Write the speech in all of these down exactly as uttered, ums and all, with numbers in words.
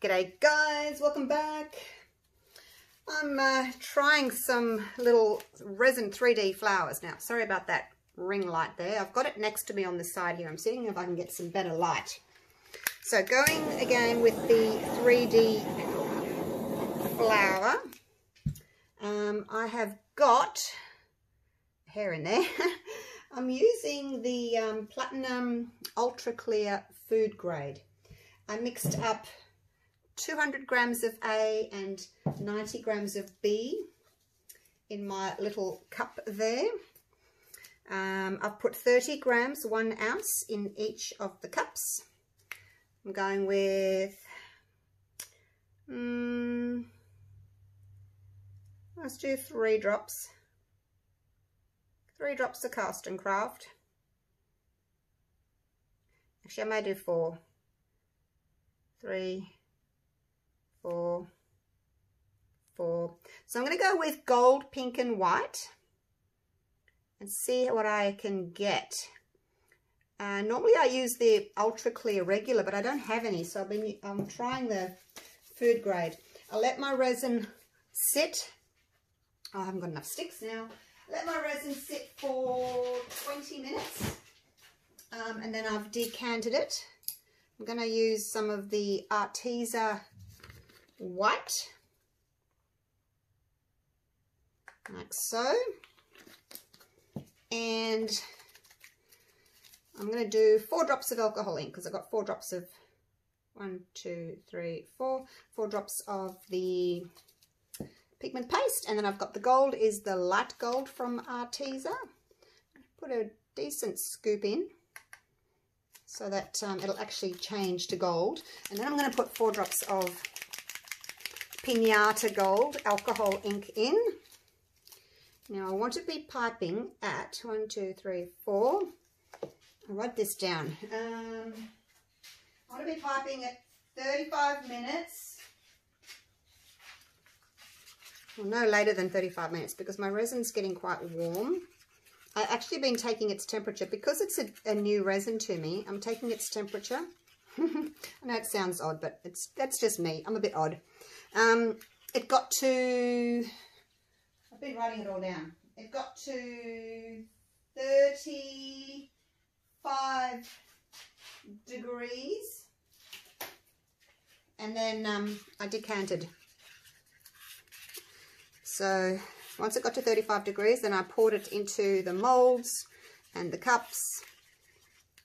G'day guys, welcome back. I'm uh, trying some little resin three D flowers now. Sorry about that ring light there. I've got it next to me on the side here. I'm seeing if I can get some better light. So going again with the three D flower, um, I have got hair in there. I'm using the um, Platinum Ultra Clear Food Grade. I mixed up two hundred grams of A and ninety grams of B in my little cup there. Um, I've put thirty grams, one ounce in each of the cups. I'm going with, um, let's do three drops. Three drops of Castin Craft. Actually, I may do four. Three, four, four. So I'm going to go with gold, pink and white and see what I can get. Uh, normally I use the Ultra Clear regular, but I don't have any, so I've been, I'm trying the food grade. I'll let my resin sit. Oh, I haven't got enough sticks now. Let my resin sit for twenty minutes, um, and then I've decanted it. I'm going to use some of the Arteza white, like so, and I'm going to do four drops of alcohol ink because I've got four drops of one, two, three, four, four drops of the pigment paste, and then I've got the gold is the light gold from Arteza. Put a decent scoop in, so that um, it'll actually change to gold. And then I'm going to put four drops of Pinata Gold alcohol ink in. Now I want to be piping at one, two, three, four. I'll write this down. Um, I want to be piping at thirty-five minutes. Well, no later than thirty-five minutes because my resin's getting quite warm. I've actually been taking its temperature because it's a, a new resin to me. I'm taking its temperature. I know it sounds odd, but it's that's just me. I'm a bit odd. Um, it got to, I've been writing it all down. It got to thirty-five degrees, and then um, I decanted. So once it got to thirty-five degrees, then I poured it into the molds and the cups.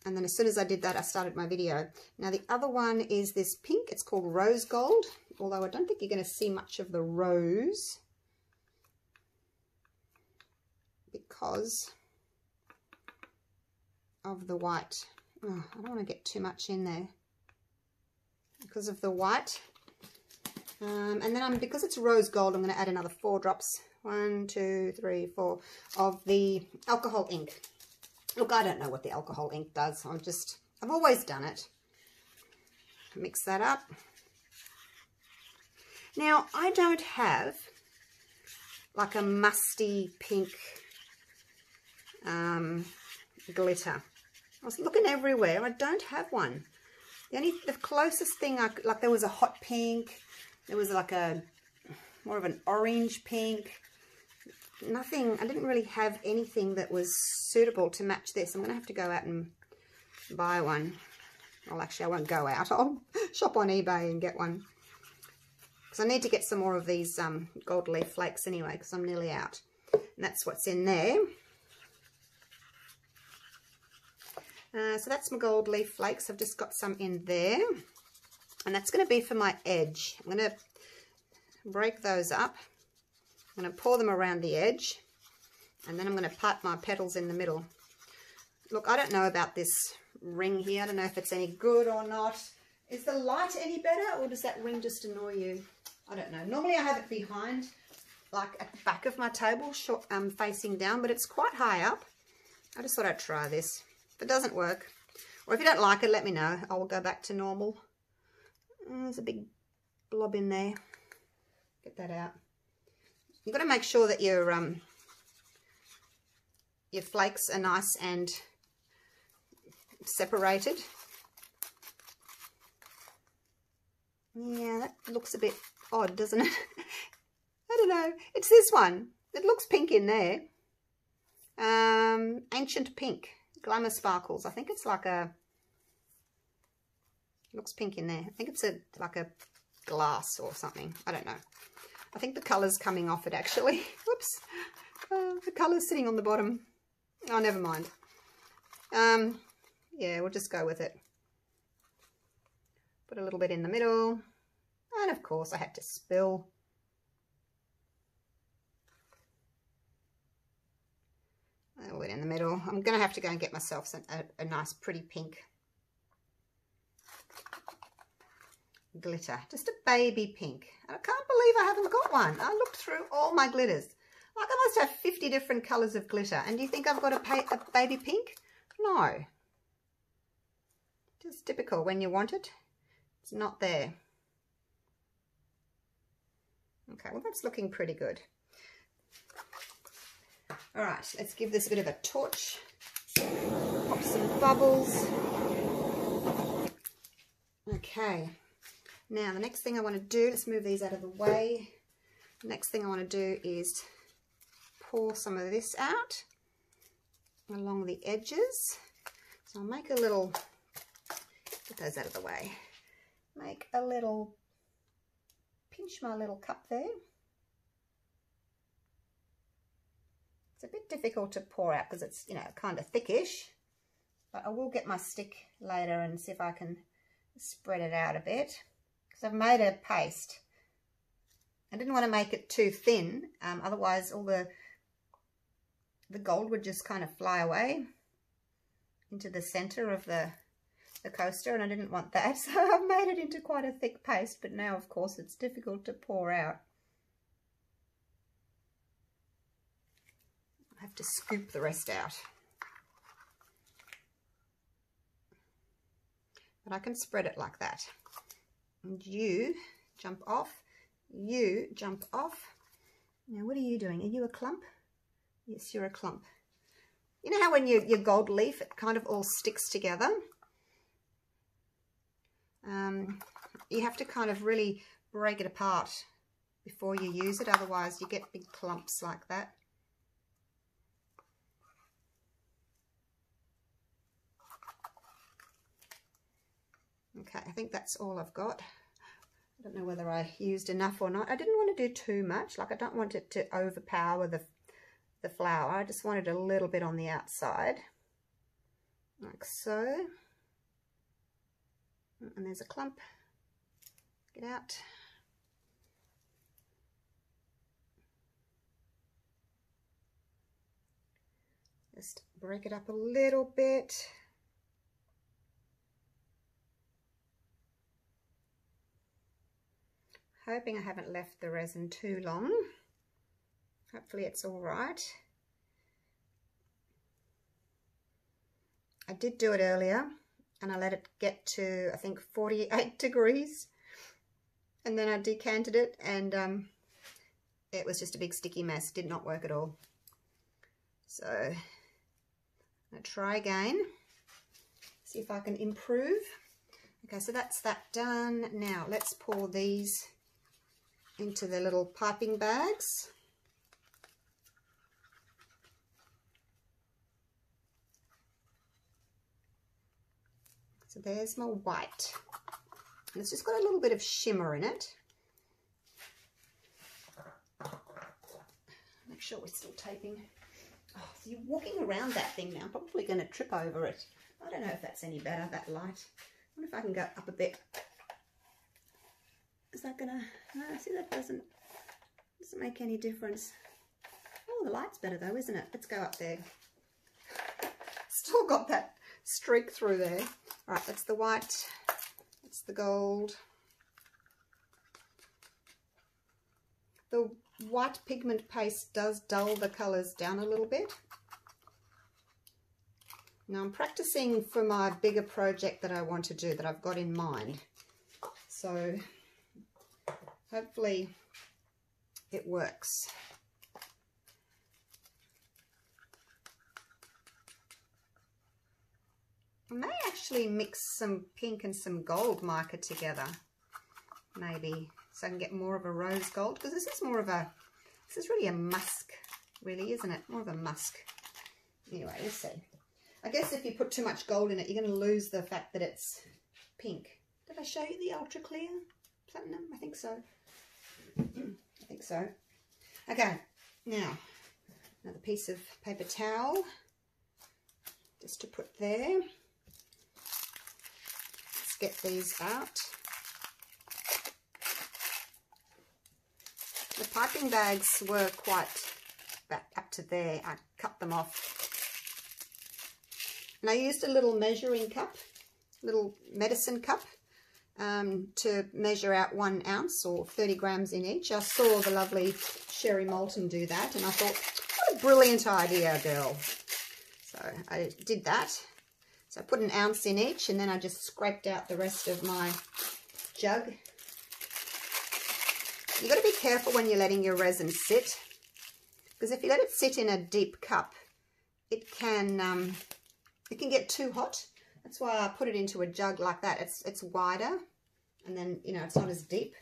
And then as soon as I did that, I started my video. Now the other one is this pink. It's called Rose Gold, although I don't think you're going to see much of the rose because of the white. Oh, I don't want to get too much in there because of the white. Um, and then I'm, because it's rose gold, I'm going to add another four drops. One, two, three, four of the alcohol ink. Look, I don't know what the alcohol ink does. I've just, I've always done it. Mix that up. Now, I don't have like a musty pink um, glitter. I was looking everywhere. I don't have one. The only, the closest thing, I, like there was a hot pink. There was like a, more of an orange pink. Nothing, I didn't really have anything that was suitable to match this. I'm going to have to go out and buy one. Well, actually, I won't go out. I'll shop on eBay and get one. Because I need to get some more of these um, gold leaf flakes anyway, because I'm nearly out. And that's what's in there. Uh, so that's my gold leaf flakes. I've just got some in there. And that's going to be for my edge. I'm going to break those up. I'm going to pour them around the edge. And then I'm going to pipe my petals in the middle. Look, I don't know about this ring here. I don't know if it's any good or not. Is the light any better or does that ring just annoy you? I don't know. Normally I have it behind, like at the back of my table, short, um, facing down. But it's quite high up. I just thought I'd try this. If it doesn't work, or if you don't like it, let me know. I will go back to normal. There's a big blob in there. Get that out. You've got to make sure that your um your flakes are nice and separated. Yeah, that looks a bit odd, doesn't it? I don't know. It's this one. It looks pink in there. Um, Ancient Pink. Glamour Sparkles. I think it's like a... It looks pink in there. I think it's a like a glass or something. I don't know. I think the colour's coming off it, actually. Whoops. Uh, the colour's sitting on the bottom. Oh, never mind. Um, yeah, we'll just go with it. Put a little bit in the middle. And, of course, I had to spill. A little bit in the middle. I'm going to have to go and get myself some, a, a nice pretty pink glitter. Just a baby pink. And I can't believe I haven't got one. I looked through all my glitters. Like I must have fifty different colours of glitter. And do you think I've got a, a baby pink? No. Just typical. When you want it, it's not there. Okay, well that's looking pretty good. All right, let's give this a bit of a torch. Pop some bubbles. Okay. Now the next thing I want to do, let's move these out of the way. The next thing I want to do is pour some of this out along the edges. So I'll make a little, get those out of the way. Make a little, pinch my little cup there. It's a bit difficult to pour out because it's, you know, kind of thickish. But I will get my stick later and see if I can spread it out a bit. Because I've made a paste. I didn't want to make it too thin. Um, otherwise all the, the gold would just kind of fly away into the center of the, the coaster. And I didn't want that. So I've made it into quite a thick paste. But now, of course, it's difficult to pour out. Have to scoop the rest out, but I can spread it like that, and you jump off, you jump off. Now what are you doing? Are you a clump? Yes, you're a clump. You know how when you, your gold leaf, it kind of all sticks together. Um, you have to kind of really break it apart before you use it, otherwise you get big clumps like that. Okay, I think that's all I've got. I don't know whether I used enough or not. I didn't want to do too much. Like I don't want it to overpower the, the flower. I just wanted a little bit on the outside. Like so. And there's a clump. Get out. Just break it up a little bit. Hoping I haven't left the resin too long. Hopefully it's all right. I did do it earlier and I let it get to, I think, forty-eight degrees. And then I decanted it and um, it was just a big sticky mess. Did not work at all. So I'm going to try again. See if I can improve. Okay, so that's that done. Now let's pour these into the little piping bags. So there's my white. And it's just got a little bit of shimmer in it. Make sure we're still taping. Oh, so you're walking around that thing now. I'm probably going to trip over it. I don't know if that's any better, that light. I wonder if I can go up a bit. Is that gonna, no, see that doesn't, doesn't make any difference. Oh, the light's better though, isn't it? Let's go up there. Still got that streak through there. All right, that's the white, that's the gold. The white pigment paste does dull the colors down a little bit. Now I'm practicing for my bigger project that I want to do, that I've got in mind. So hopefully it works. I may actually mix some pink and some gold mica together. maybe, so I can get more of a rose gold, because this is more of a, this is really a musk, really, isn't it? More of a musk. Anyway, we'll see. I guess if you put too much gold in it, you're going to lose the fact that it's pink. Did I show you the ultra clear platinum? I think so. I think so. Okay, now another piece of paper towel just to put there. Let's get these out. The piping bags were quite back up to there. I cut them off. And I used a little measuring cup, little medicine cup, um, to measure out one ounce or thirty grams in each. I saw the lovely Sherry Moulton do that, and I thought, what a brilliant idea, girl. So I did that. So I put an ounce in each, and then I just scraped out the rest of my jug. You've got to be careful when you're letting your resin sit, because if you let it sit in a deep cup, it can... Um, It can get too hot. That's why I put it into a jug like that. It's it's wider, and then, you know, it's not as deep.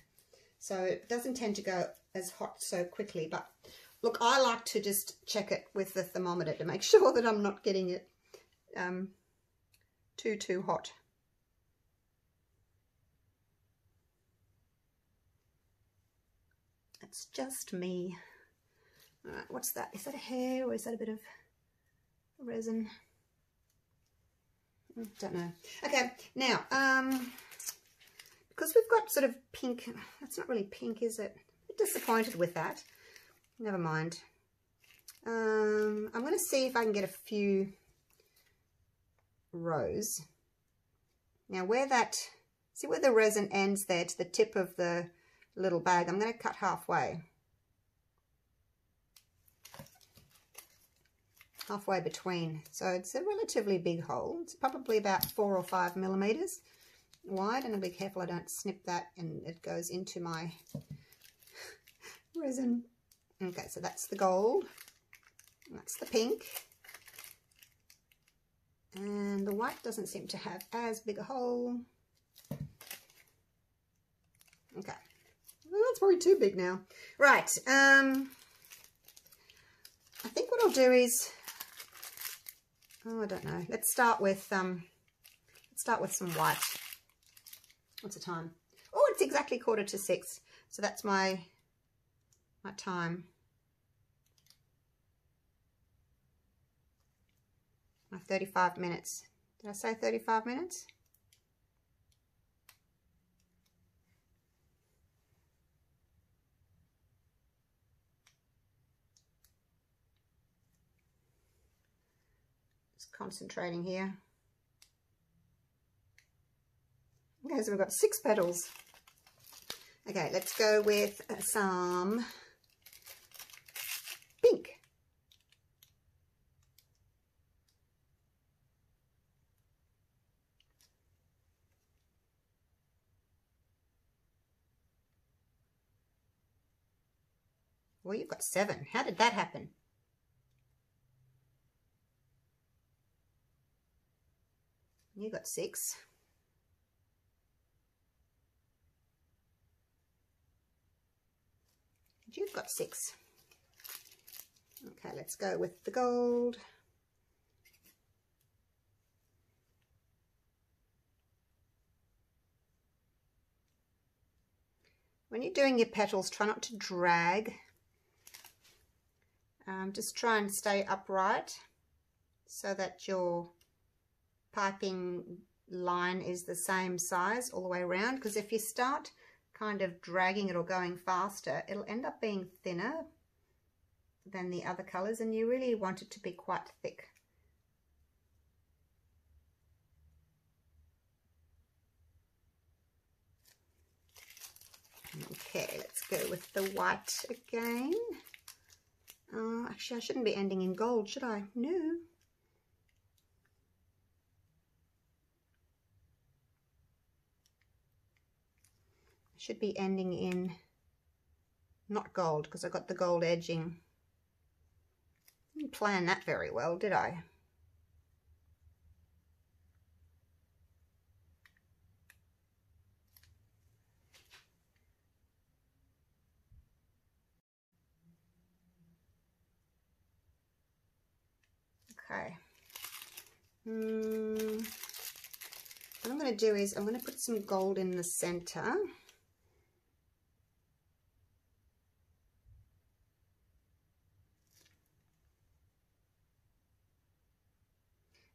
So it doesn't tend to go as hot so quickly. But look, I like to just check it with the thermometer to make sure that I'm not getting it um, too, too hot. That's just me. All right, what's that? Is that a hair or is that a bit of resin? Don't know. Okay, now, um, because we've got sort of pink, that's not really pink, is it? I'm disappointed with that. Never mind. Um, I'm going to see if I can get a few rows. Now, where that, see where the resin ends there to the tip of the little bag, I'm going to cut halfway. Halfway between, so it's a relatively big hole. It's probably about four or five millimeters wide, and I'll be careful I don't snip that and it goes into my resin. Okay, so that's the gold, that's the pink, and the white doesn't seem to have as big a hole. Okay, well, that's probably too big now. Right, um, I think what I'll do is, oh, I don't know. Let's start with um, let's start with some white. What's the time? Oh, it's exactly quarter to six. So that's my my time. My thirty-five minutes. Did I say thirty-five minutes? Concentrating here. Okay, so we've got six petals. Okay, let's go with some pink. Well, you've got seven. How did that happen? You got six. And you've got six. Okay, let's go with the gold. When you're doing your petals, try not to drag. Um, just try and stay upright so that your piping line is the same size all the way around, because if you start kind of dragging it or going faster, it'll end up being thinner than the other colors, and you really want it to be quite thick. Okay, let's go with the white again. Oh, actually I shouldn't be ending in gold, should I? No. Should be ending in not gold, because I got the gold edging. Didn't plan that very well, did I? Okay. Mm, what I'm going to do is I'm going to put some gold in the center.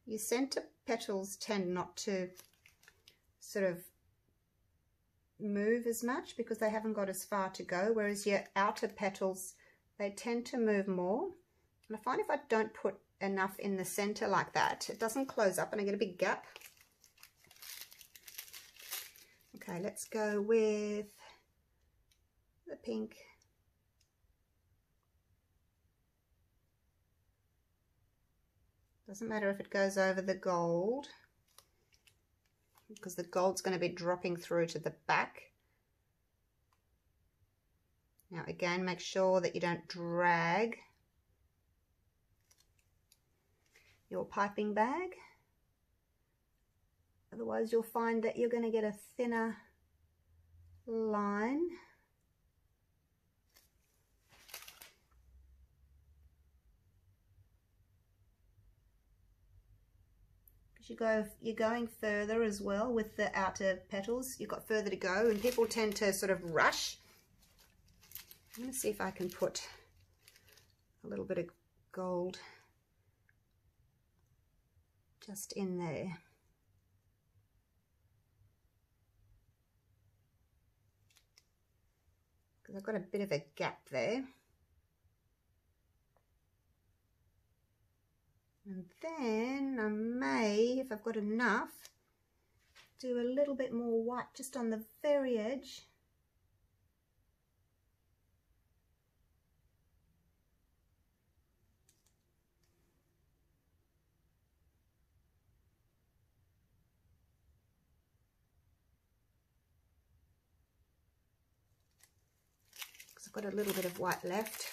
Your center petals tend not to sort of move as much because they haven't got as far to go, whereas your outer petals, they tend to move more. And I find if I don't put enough in the center like that, it doesn't close up and I get a big gap. Okay, let's go with the pink. Doesn't matter if it goes over the gold, because the gold's going to be dropping through to the back. Now again, make sure that you don't drag your piping bag, otherwise you'll find that you're going to get a thinner line. You go, you're going further as well with the outer petals. You've got further to go, and people tend to sort of rush. I'm going to see if I can put a little bit of gold just in there. Because I've got a bit of a gap there. And then I may, if I've got enough, do a little bit more white just on the very edge. Because I've got a little bit of white left.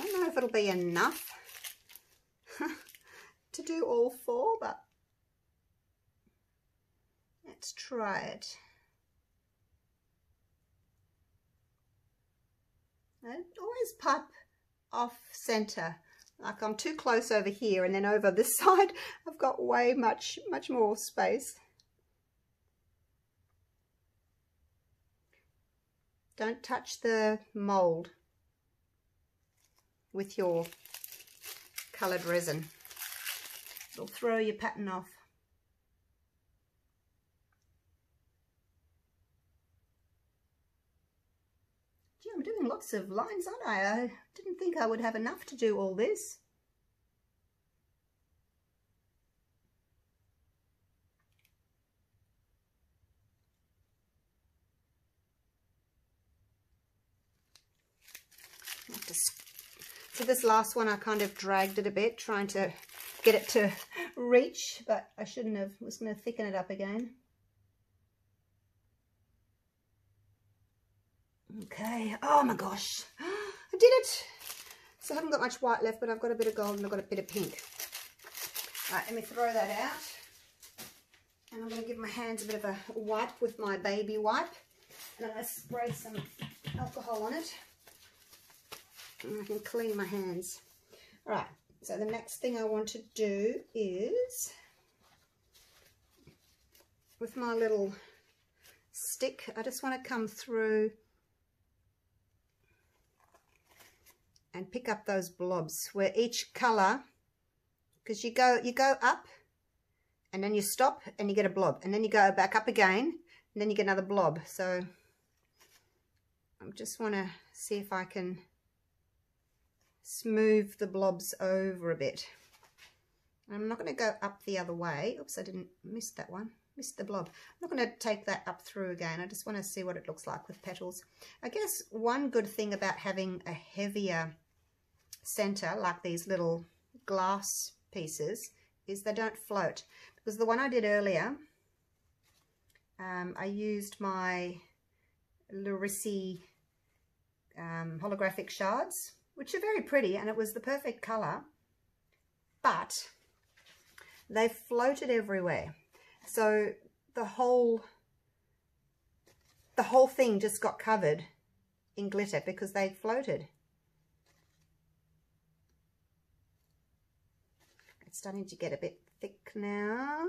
I don't know if it'll be enough to do all four, but let's try it. I always pipe off center, like I'm too close over here, and then over this side I've got way much much more space. Don't touch the mold with your coloured resin. It'll throw your pattern off. Gee, I'm doing lots of lines, aren't I? I didn't think I would have enough to do all this. So this last one I kind of dragged it a bit, trying to get it to reach, but I shouldn't have. I was going to thicken it up again. Okay, oh my gosh, I did it. So I haven't got much white left, but I've got a bit of gold and I've got a bit of pink. Alright, let me throw that out. And I'm going to give my hands a bit of a wipe with my baby wipe. And I'm going to spray some alcohol on it. And I can clean my hands. All right, so the next thing I want to do is, with my little stick, I just want to come through and pick up those blobs where each color, because you go you go up and then you stop and you get a blob, and then you go back up again and then you get another blob. So I just want to see if I can smooth the blobs over a bit. I'm not going to go up the other way. Oops, I didn't miss that one. Missed the blob. I'm not going to take that up through again. I just want to see what it looks like with petals. I guess one good thing about having a heavier center, like these little glass pieces, is they don't float. Because the one I did earlier, um, I used my Lorissey um, holographic shards, which are very pretty, and it was the perfect colour, but they floated everywhere. So the whole the whole thing just got covered in glitter because they floated. starting to get a bit thick now.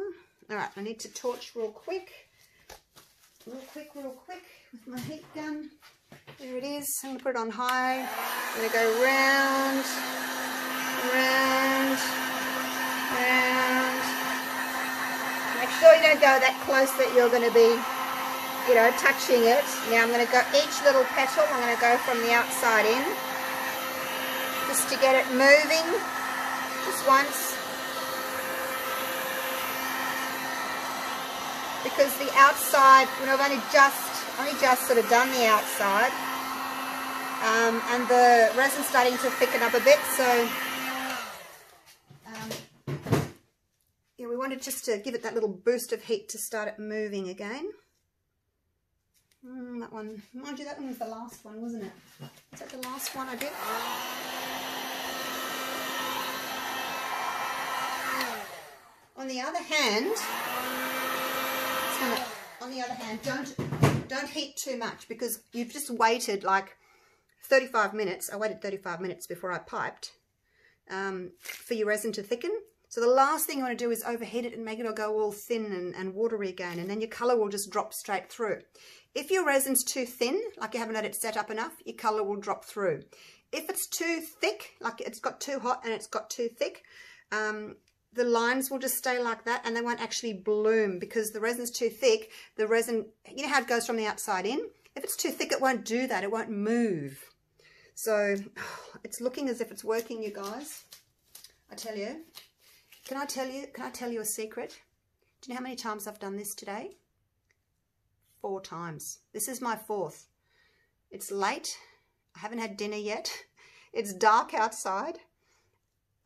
All right, I need to torch real quick, real quick, real quick with my heat gun. There it is. I'm going to put it on high. I'm going to go round, round, round. Make sure you don't go that close that you're going to be, you know, touching it. Now I'm going to go each little petal. I'm going to go from the outside in, just to get it moving, just once. Because the outside, when I've only just, only just sort of done the outside, um, and the resin's starting to thicken up a bit, so um, yeah, we wanted just to give it that little boost of heat to start it moving again. Mm, that one, mind you, that one was the last one, wasn't it? Was that the last one I did? On the other hand, gonna, on the other hand, don't don't heat too much, because you've just waited like thirty-five minutes. I waited thirty-five minutes before I piped um, for your resin to thicken. So the last thing you want to do is overheat it and make it all go all thin and, and watery again, and then your colour will just drop straight through. If your resin's too thin, like you haven't had it set up enough, your colour will drop through. If it's too thick, like it's got too hot and it's got too thick, um, the lines will just stay like that and they won't actually bloom, because the resin's too thick. The resin, you know how it goes from the outside in? If it's too thick, it won't do that. It won't move. So it's looking as if it's working, you guys. I tell you. Can I tell you, can I tell you a secret? Do you know how many times I've done this today? Four times. This is my fourth. It's late. I haven't had dinner yet. It's dark outside.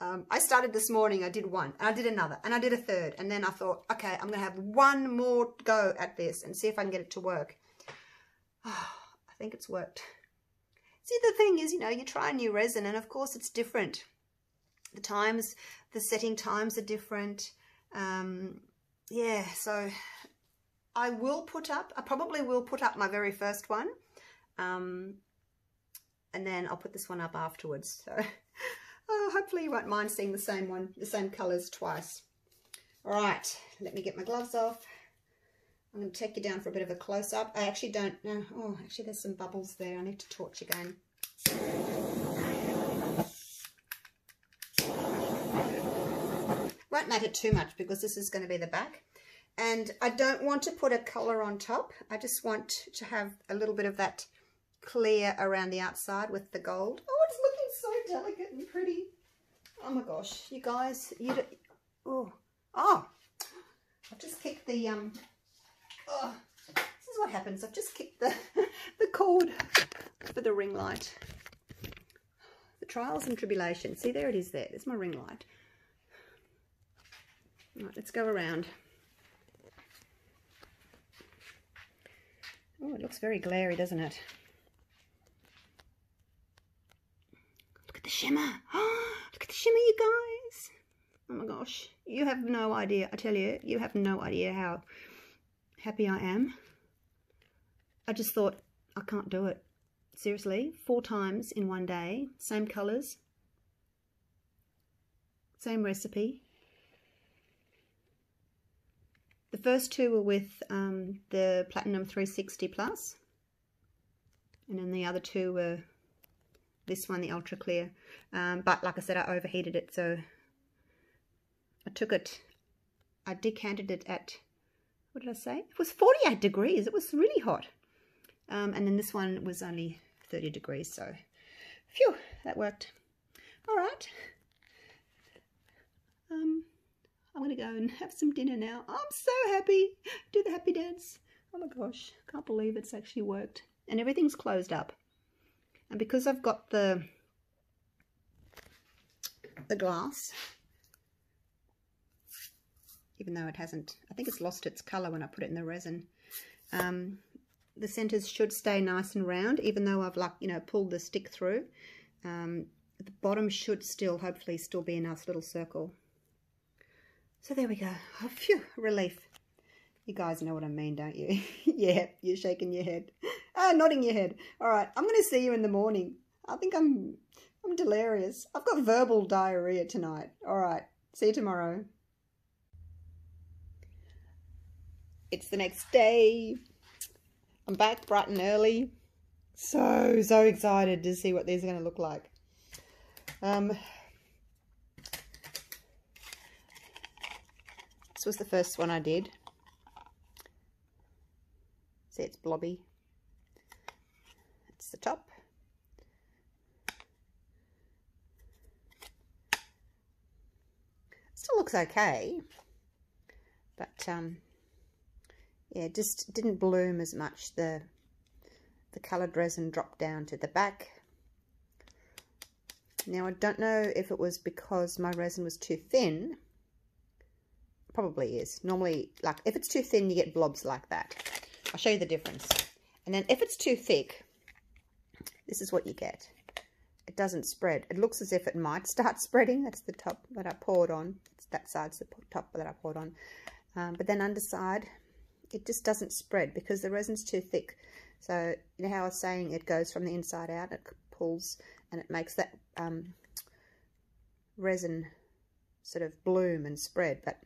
Um, I started this morning, I did one, and I did another, and I did a third, and then I thought, okay, I'm going to have one more go at this and see if I can get it to work. Oh, I think it's worked. See, the thing is, you know, you try a new resin, and of course it's different. The times, the setting times are different. Um, yeah, so I will put up, I probably will put up my very first one, um, and then I'll put this one up afterwards, so... Oh, hopefully you won't mind seeing the same one, the same colours twice. All right, let me get my gloves off. I'm going to take you down for a bit of a close-up. I actually don't know. Oh, actually there's some bubbles there. I need to torch again. Won't matter too much because this is going to be the back. And I don't want to put a colour on top. I just want to have a little bit of that clear around the outside with the gold. Oh, it's so delicate and pretty. Oh my gosh, you guys, you don't, oh, oh, I've just kicked the, um, oh, this is what happens, I've just kicked the, the cord for the ring light. The trials and tribulations, see there it is there, there's my ring light. All right, let's go around. Oh, it looks very glary, doesn't it? The shimmer. Oh, look at the shimmer, you guys. Oh my gosh, you have no idea. I tell you, you have no idea how happy I am. I just thought, I can't do it. Seriously, four times in one day, same colours, same recipe. The first two were with um, the Platinum three sixty Plus, and then the other two were this one, the ultra clear, um, but like I said, I overheated it, so I took it, I decanted it at, what did I say? It was forty-eight degrees, it was really hot. Um, and then this one was only thirty degrees, so phew, that worked. All right, um, I'm going to go and have some dinner now. I'm so happy, do the happy dance. Oh my gosh, I can't believe it's actually worked. And everything's closed up. And because I've got the, the glass, even though it hasn't, I think it's lost its colour when I put it in the resin, um, the centres should stay nice and round, even though I've like, you know, pulled the stick through. Um, the bottom should still, hopefully, still be a nice little circle. So there we go. Oh, phew, relief. You guys know what I mean, don't you? Yeah, you're shaking your head. Ah, nodding your head. All right, I'm going to see you in the morning. I think I'm, I'm delirious. I've got verbal diarrhea tonight. All right, See you tomorrow. It's the next day. I'm back bright and early. So, so excited to see what these are going to look like. Um, this was the first one I did. See, it's blobby. It's the top. Still looks okay, but um, yeah, just didn't bloom as much. The the coloured resin dropped down to the back. Now I don't know if it was because my resin was too thin. Probably is. Normally, like if it's too thin, you get blobs like that. I'll show you the difference. And then if it's too thick, this is what you get. It doesn't spread. It looks as if it might start spreading. That's the top that I poured on. It's that side's the top that I poured on. Um, but then underside, it just doesn't spread because the resin's too thick. So you know how I was saying it goes from the inside out, it pulls and it makes that um, resin sort of bloom and spread. But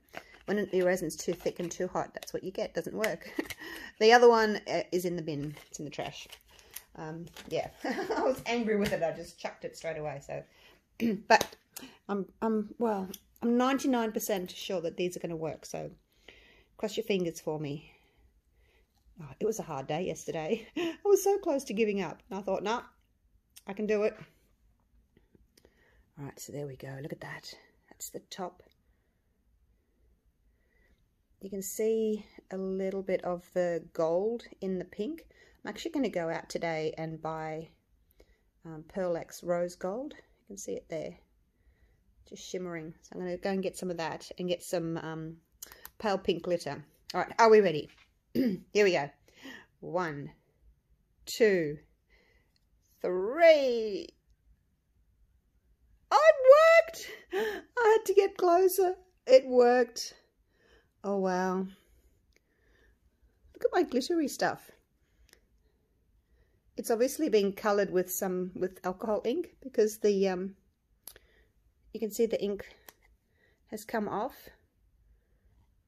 when the resin's too thick and too hot, that's what you get. It doesn't work. The other one is in the bin. It's in the trash. Um, yeah, I was angry with it. I just chucked it straight away. So, but I'm, I'm, well, I'm ninety-nine percent sure that these are going to work. So cross your fingers for me. Oh, it was a hard day yesterday. I was so close to giving up. And I thought, no, nah, I can do it. All right, so there we go. Look at that. That's the top. You can see a little bit of the gold in the pink. I'm actually going to go out today and buy um, Pearl-X Rose Gold. You can see it there, just shimmering. So I'm going to go and get some of that and get some um, pale pink glitter. All right, are we ready? Here we go. One, two, three. Oh, it worked! I had to get closer. It worked. Oh, wow. Look at my glittery stuff. It's obviously been coloured with some with alcohol ink because the um, you can see the ink has come off.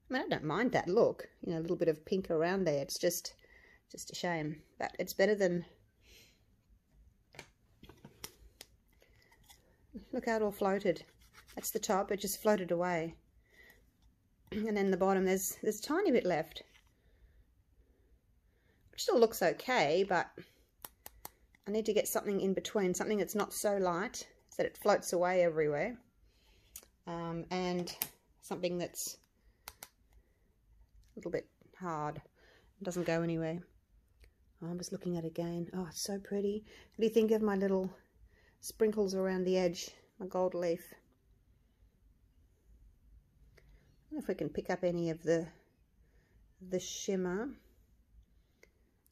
I mean, I don't mind that look, you know, a little bit of pink around there. It's just just a shame, but it's better than. Look how it all floated. That's the top. It just floated away. And then the bottom, there's, there's a tiny bit left. Which still looks okay, but I need to get something in between, something that's not so light, so that it floats away everywhere. Um, and something that's a little bit hard, it doesn't go anywhere. Oh, I'm just looking at it again. Oh, it's so pretty. What do you think of my little sprinkles around the edge, my gold leaf? I don't know if we can pick up any of the the shimmer.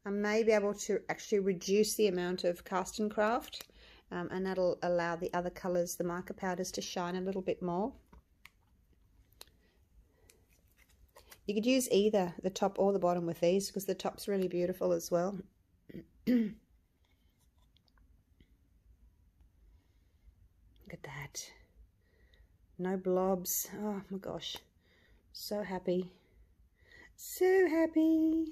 I may be able to actually reduce the amount of Castin Craft, um, and that'll allow the other colours, the mica powders, to shine a little bit more. You could use either the top or the bottom with these because the top's really beautiful as well. Look at that. No blobs. Oh my gosh. So happy. So happy.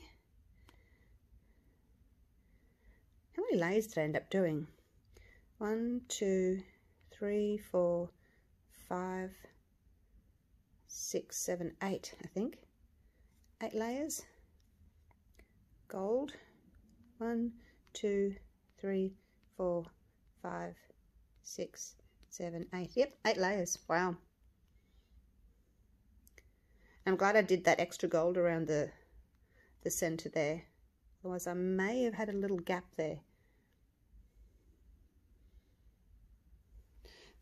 How many layers did I end up doing? One, two, three, four, five, six, seven, eight, I think. Eight layers. Gold. One, two, three, four, five, six, seven, eight. Yep, eight layers. Wow. I'm glad I did that extra gold around the the centre there. Otherwise I may have had a little gap there.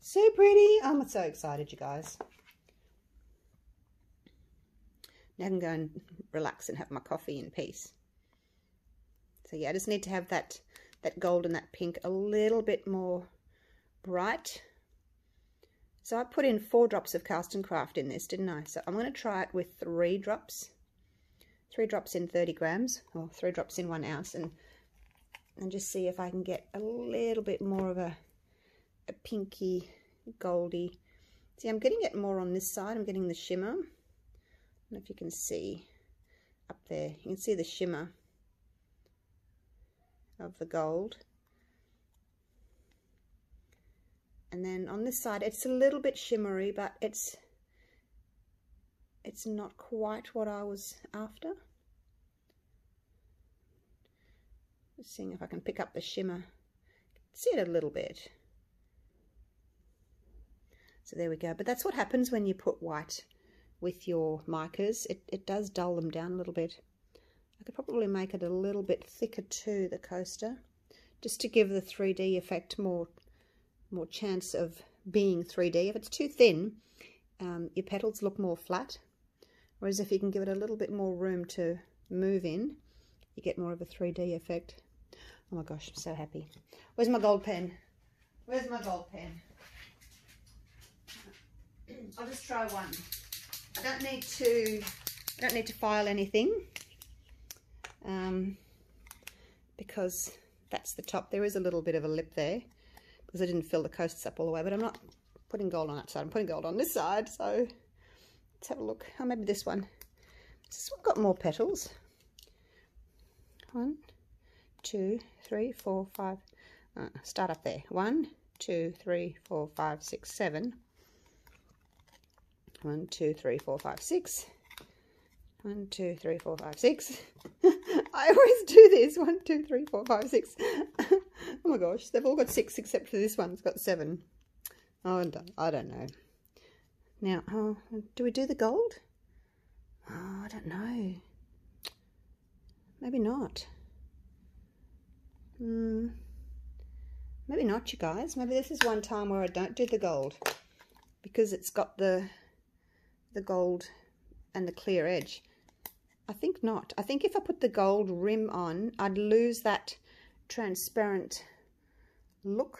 So pretty. I'm so excited, you guys. Now I can go and relax and have my coffee in peace. So yeah, I just need to have that, that gold and that pink a little bit more bright. So I put in four drops of Castin Craft in this, didn't I? So I'm going to try it with three drops. Three drops in thirty grams, or three drops in one ounce, and and just see if I can get a little bit more of a, a pinky, goldy See, I'm getting it more on this side. I'm getting the shimmer. I don't know if you can see up there. You can see the shimmer of the gold. And then on this side, it's a little bit shimmery, but it's it's not quite what I was after. Just seeing if I can pick up the shimmer. See it a little bit. So there we go. But that's what happens when you put white with your micas. It, it does dull them down a little bit. I could probably make it a little bit thicker too, the coaster, just to give the three D effect more more chance of being three D. If it's too thin, um, your petals look more flat, whereas if you can give it a little bit more room to move in, you get more of a three D effect. Oh my gosh, I'm so happy. Where's my gold pen? Where's my gold pen? I'll just try one. I don't need to I don't need to file anything, um, because that's the top. There is a little bit of a lip there, because I didn't fill the coasts up all the way, but I'm not putting gold on that side. I'm putting gold on this side, so let's have a look. Oh, maybe this one. This one's got more petals. One, two, three, four, five. Uh, start up there. One, two, three, four, five, six, seven. One, two, three, four, five, six. One, two, three, four, five, six. I always do this. One, two, three, four, five, six. Oh my gosh, they've all got six except for this one. It's got seven. Oh, I don't, I don't know. Now, oh, do we do the gold? Oh, I don't know. Maybe not. Hmm. Maybe not, you guys. Maybe this is one time where I don't do the gold, because it's got the the gold and the clear edge. I think not. I think if I put the gold rim on, I'd lose that transparent look,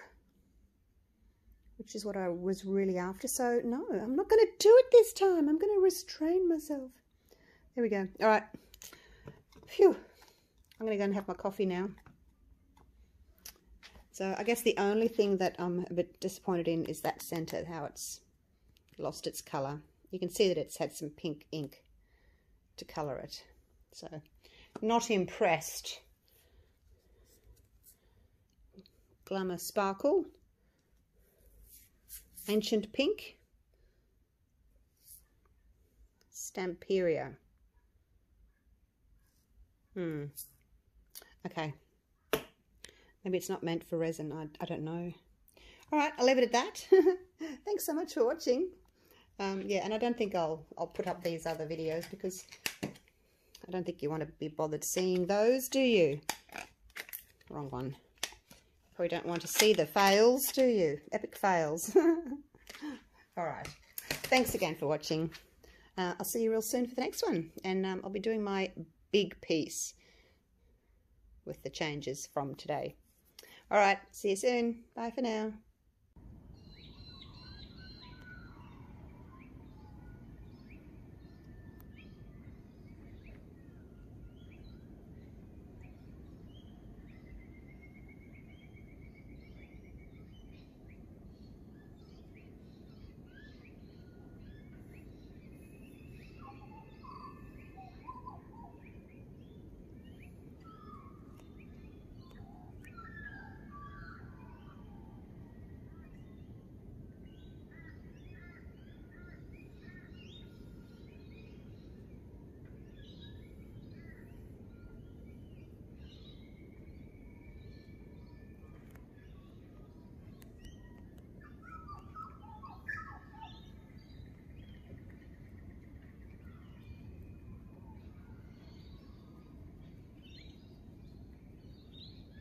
which is what I was really after. So no, I'm not going to do it this time. I'm going to restrain myself. There we go. All right. Phew. I'm going to go and have my coffee now. So I guess the only thing that I'm a bit disappointed in is that center, how it's lost its color. You can see that it's had some pink ink to color it. So not impressed. Glamour Sparkle, Ancient Pink, Stamperia. Hmm. Okay. Maybe it's not meant for resin. I, I don't know. All right, I'll leave it at that. Thanks so much for watching. Um, yeah, and I don't think I'll, I'll put up these other videos, because I don't think you want to be bothered seeing those, do you? Wrong one. Probably don't want to see the fails, do you? Epic fails. All right. Thanks again for watching. Uh, I'll see you real soon for the next one. And um, I'll be doing my big piece with the changes from today. All right. See you soon. Bye for now.